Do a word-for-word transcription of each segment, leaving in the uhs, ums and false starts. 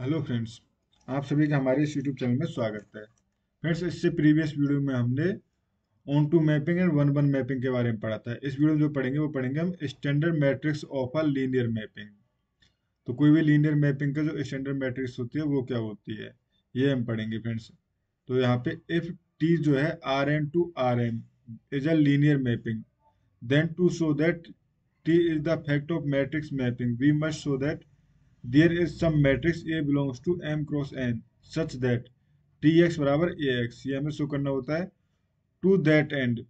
Hello friends, आप सभी का हमारे इस यूट्यूब चैनल में स्वागत है। फ्रेंड्स, इससे प्रीवियस वीडियो में हमने onto mapping and one one mapping के बारे में पढ़ा था। इस वीडियो में जो पढ़ेंगे वो पढ़ेंगे हम standard matrix of a linear mapping. तो कोई भी लीनियर मैपिंग का जो स्टैंडर्ड मैट्रिक्स होती है वो क्या होती है, ये हम पढ़ेंगे फ्रेंड्स। तो यहाँ पे इफ टी जो है R N to R N is a linear mapping, then to show that T is the fact of matrix mapping we must show that There is some matrix A belongs to M cross N such that T X बराबर A X, ये हमें show करना होता है। To that end,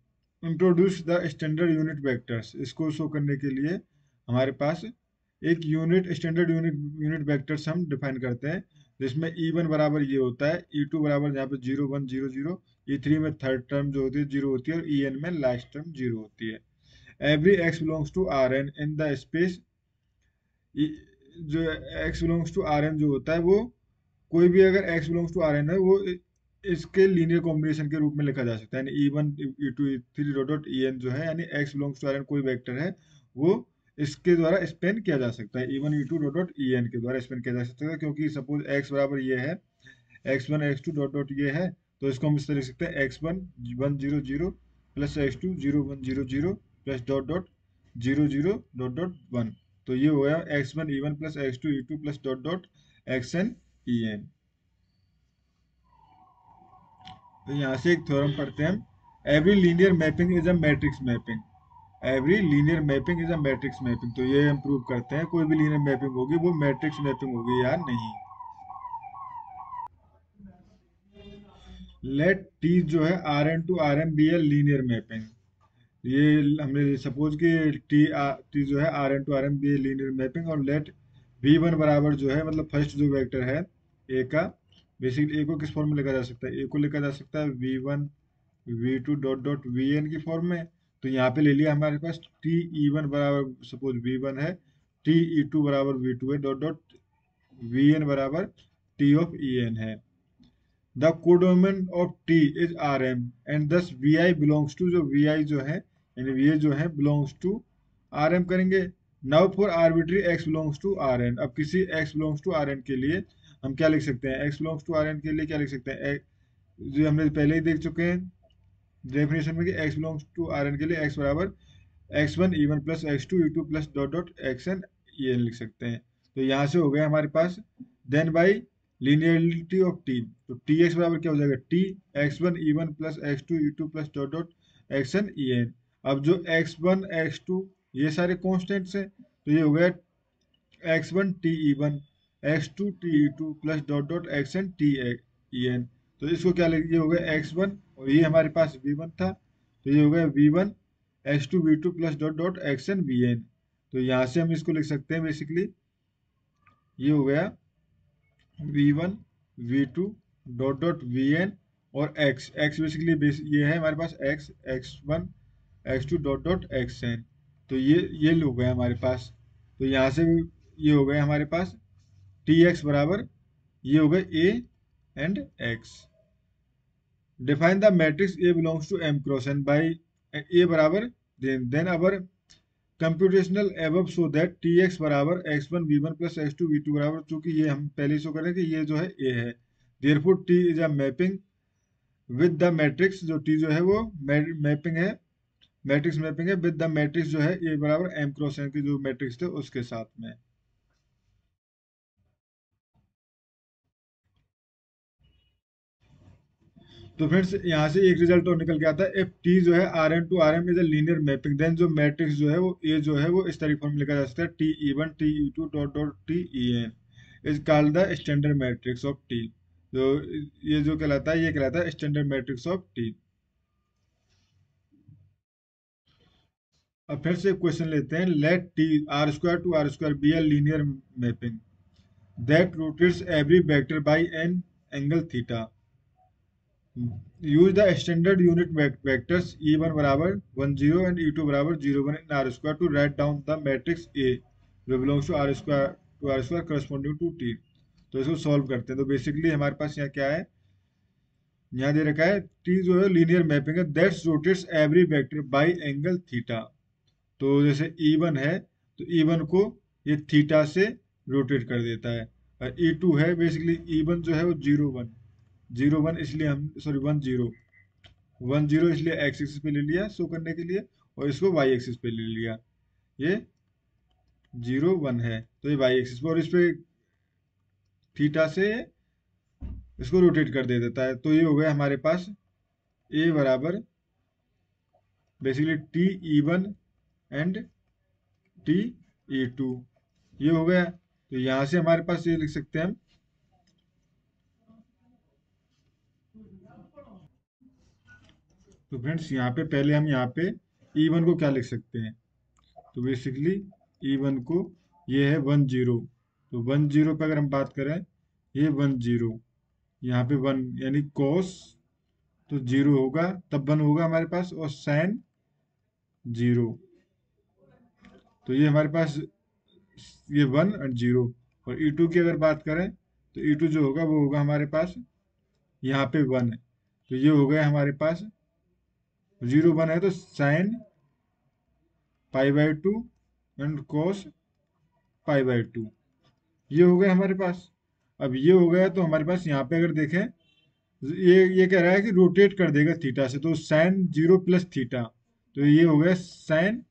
introduce the standard unit vectors, इसको show करने के लिए हमारे पास एक unit standard unit unit vectors हम डिफाइन करते हैं, जिसमें E वन बराबर ये होता है, E टू बराबर यहाँ पे zero one zero zero, E three में थर्ड टर्म जो होती है जीरो होती है और E n में लास्ट टर्म जीरो होती है। Every X belongs to R n in the space e, जो x belongs to R N जो होता है वो कोई भी अगर x belongs to R N है वो इसके लीनियर कॉम्बिनेशन के रूप में लिखा जा सकता है, यानी e one e two e three dot dot en जो है, यानी x belongs to R N कोई वेक्टर है वो इसके द्वारा स्पेन किया जा सकता है, e one e two dot dot en के द्वारा स्पेन किया जा सकता है। क्योंकि सपोज x बराबर ये है, x one x two dot dot ये है, तो इसको हम इस तरह लिख सकते हैं x one one zero zero plus x two zero one zero zero plus dot dot zero zero dot dot one. तो ये हो गया X one E one plus X two E two plus dot dot X N E N. तो यहाँ से एक theorem पढ़ते हैं हम। Every linear mapping is a matrix mapping, every linear mapping is a matrix mapping. तो ये हम प्रूव करते हैं कोई भी लीनियर मैपिंग होगी वो मैट्रिक्स मैपिंग होगी या नहीं। लेट टी जो है R N to R N be a linear mapping. ये हमने सपोज कि टी आ, टी जो है R N to R N be linear mapping. और लेट वी वन बराबर जो है मतलब फर्स्ट जो वेक्टर है ए का, बेसिकली ए को किस फॉर्म में लिखा जा सकता है, ए को लिखा जा सकता है V one V two dot dot V N की फॉर्म में। तो यहाँ पे ले लिया हमारे पास टी ई वन बराबर सपोज वी वन है, टी ई टू बराबर वी टू है, डॉट डॉट वी एन बराबर टी ऑफ ई एन है। The codomain of T is R M and thus V I belongs to, जो V I जो है यानी ये जो है बिलोंग्स टू आर एम करेंगे। Now for arbitrary X belongs to R N, अब किसी X belongs to R N के लिए हम क्या लिख सकते हैं, X belongs to R N के लिए क्या लिख सकते हैं, जो हमने पहले ही देख चुके हैं डेफिनेशन में कि X belongs to R N के लिए एक्स बराबर X one E one plus X two E two plus dot dot X N E N लिख सकते हैं। तो यहाँ से हो गया हमारे पास then by linearity of T. तो टी एक्स बराबर क्या हो जाएगा, T X one E one plus X two E two plus dot dot X N E N. अब जो एक्स वन, एक्स टू ये सारे कॉन्स्टेंट्स हैं, तो ये हो गया X one T E one, X two T E two plus dot dot xn T en। तो इसको क्या लिखिए, हो गया एक्स वन और ये हमारे पास वी वन था, तो ये हो गया V one X two V two plus dot dot xn vn। तो यहाँ से हम इसको लिख सकते हैं बेसिकली, ये हो गया V one V two dot dot vn और x, x बेसिकली बेस, ये है हमारे पास x, X one X two dot dot X N. तो ये ये हो गया हमारे पास। तो यहाँ से भी ये हो गया हमारे पास टी एक्स बराबर ये हो गए A and X. Define the matrix A belongs to M cross N by A बराबर then then our computational above so that T X बराबर X one V one plus X two V two बराबर, चूँकि ये हम पहले show करें कि ये जो है ए है, therefore T is a mapping with the matrix, जो टी जो है वो मैपिंग है, मैट्रिक्स मैपिंग है विद द मैट्रिक्स जो है ए बराबर एम क्रॉस एन के जो मैट्रिक्स थे उसके साथ में। तो फ्रेंड्स, यहाँ से एक रिजल्ट और निकल के आता है, इफ टी जो है R N to R M is a linear mapping, then जो मैट्रिक्स जो है वो ए जो है वो इस तरीके फॉर्म में लिखा जा सकता है T E one T E two dot dot T E N is called the standard matrix of T. जो ये जो कहलाता है, ये कहलाता है स्टैंडर्ड मैट्रिक्स ऑफ टी। अब फिर से क्वेश्चन लेते हैं, let T R square to R square be a linear mapping that rotates every vector by an angle theta. Use the standard unit vectors E one बराबर one zero and E two बराबर zero one in R square to write down the matrix A जो belongs to R square to R square corresponding to T. तो इसको solve करते हैं। तो basically हमारे पास यहाँ क्या है, यहाँ दे रखा है टी जो है लीनियर मैपिंग है that's rotates every vector by angle theta. तो जैसे ई वन है तो ई वन को ये थीटा से रोटेट कर देता है, और ई टू है बेसिकली ई वन जो है वो जीरो वन जीरो वन इसलिए हम sorry one zero one zero इसलिए एक्स एक्सिस पे ले लिया शो करने के लिए और इसको वाई एक्सिस पे ले लिया। ये जीरो वन है तो ये वाई एक्सिस पे और इस पर थीटा से इसको रोटेट कर दे देता है। तो ये हो गया हमारे पास ए बराबर basically T E one and T E two. ये हो गया तो यहाँ से हमारे पास ये लिख सकते हैं हम तो फ्रेंड्स यहाँ पे पहले हम यहाँ पे ई वन को क्या लिख सकते हैं तो बेसिकली ई वन को ये है वन जीरो तो वन जीरो पर अगर हम बात करें ये वन जीरो यहाँ पे वन यानी कॉस तो जीरो होगा तब वन होगा हमारे पास और साइन जीरो तो ये हमारे पास ये वन और जीरो। और ई टू की अगर बात करें तो ई टू जो होगा वो होगा हमारे पास यहाँ पे वन है तो ये हो गया हमारे पास जीरो वन है तो sine pi by two and cos pi by two ये हो गया हमारे पास। अब ये हो गया तो हमारे पास यहाँ पे अगर देखें ये ये कह रहा है कि रोटेट कर देगा थीटा से तो साइन जीरो प्लस थीटा तो ये हो गया साइन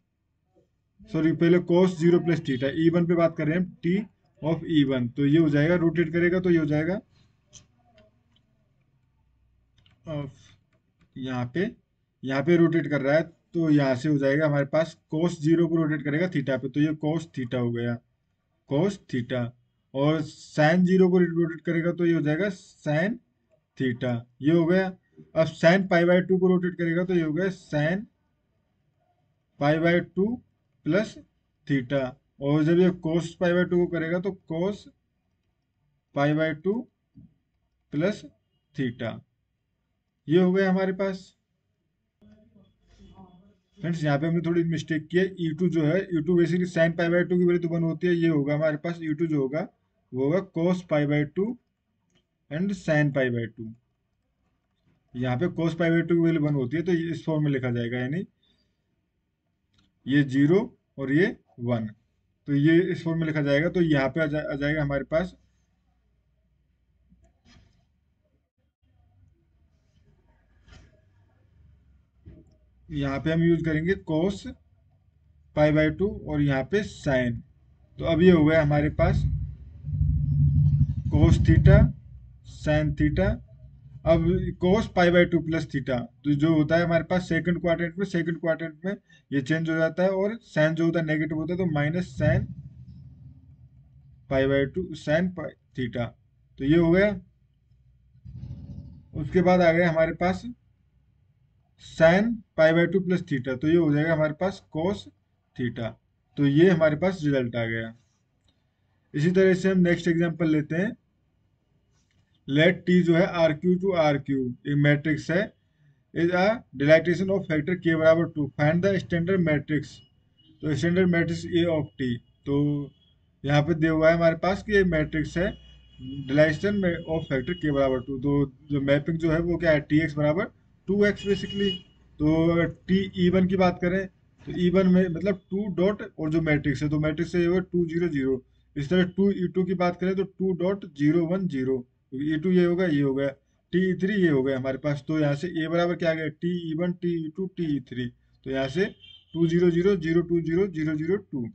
सॉरी पहले cos zero plus theta. E one पे बात कर रहे हैं हम टी ऑफ ई वन तो ये हो जाएगा रोटेट करेगा तो ये हो जाएगा यहाँ पे यहाँ पे रोटेट कर रहा है तो यहाँ से हो जाएगा हमारे पास कोस जीरो को रोटेट करेगा थीटा पे तो ये कोस थीटा हो गया कोस थीटा और साइन जीरो को रोटेट करेगा तो ये हो जाएगा साइन थीटा। ये हो गया। अब साइन पाई बाई टू को रोटेट करेगा तो ये हो गया sine pi by two plus theta और जब ये कोस पाई बाई टू को करेगा तो cos pi by two plus theta. ये हो गया हमारे पास। फ्रेंड्स यहाँ पे हमने थोड़ी मिस्टेक की है ई टू जो है E two basically sine pi by two की वैल्यू तो वन होती है ये होगा हमारे पास ई टू जो होगा वो होगा cos pi by two and sine pi by two. यहाँ पे कोस पाई बाई टू की वैल्यू वन होती है तो इस फॉर्म में लिखा जाएगा यानी ये जीरो और ये वन तो ये इस फॉर्म में लिखा जाएगा तो यहाँ पे आ, जा, आ जाएगा हमारे पास यहाँ पे हम यूज करेंगे कोस पाई बाई टू और यहाँ पे साइन तो अब ये हो गया हमारे पास कोस थीटा साइन थीटा। अब cos pi by two plus theta तो जो होता है हमारे पास सेकंड क्वाड्रेंट में सेकंड क्वाड्रेंट में ये चेंज हो जाता है और साइन जो होता है नेगेटिव होता है तो minus sine pi by two sine theta तो ये हो गया। उसके बाद आ गया हमारे पास sine pi by two plus theta तो ये हो जाएगा हमारे पास कोस थीटा तो ये हमारे पास रिजल्ट आ गया। इसी तरह से हम नेक्स्ट एग्जांपल लेते हैं। लेट टी जो है R Q to R Q एक मैट्रिक्स है is a dilatation of factor के बराबर to find the standard matrix तो standard matrix A of T तो यहाँ पे दिया हुआ है हमारे पास कि ये मैट्रिक्स है डिलाइटेशन ऑफ फैक्टर के बराबर टू तो जो मैपिंग जो है वो क्या है टी एक्स बराबर टू एक्स बेसिकली। तो टी ई वन की बात करें तो ई वन में मतलब टू डॉट और जो मैट्रिक्स है तो मैट्रिक्स है टू जीरो जीरो इस तरह टू ई टू की बात करें तो two dot zero one zero E two ये होगा ये हो गया टी ई थ्री ये हो गया हमारे पास तो यहाँ से ए बराबर क्या आ गया T E one T E two T E three तो यहाँ से two zero zero zero two zero zero zero two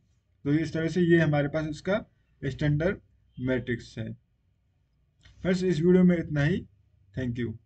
तो इस तरह से ये हमारे पास इसका स्टैंडर्ड मैट्रिक्स है। फ्रेंड्स इस वीडियो में इतना ही। Thank you.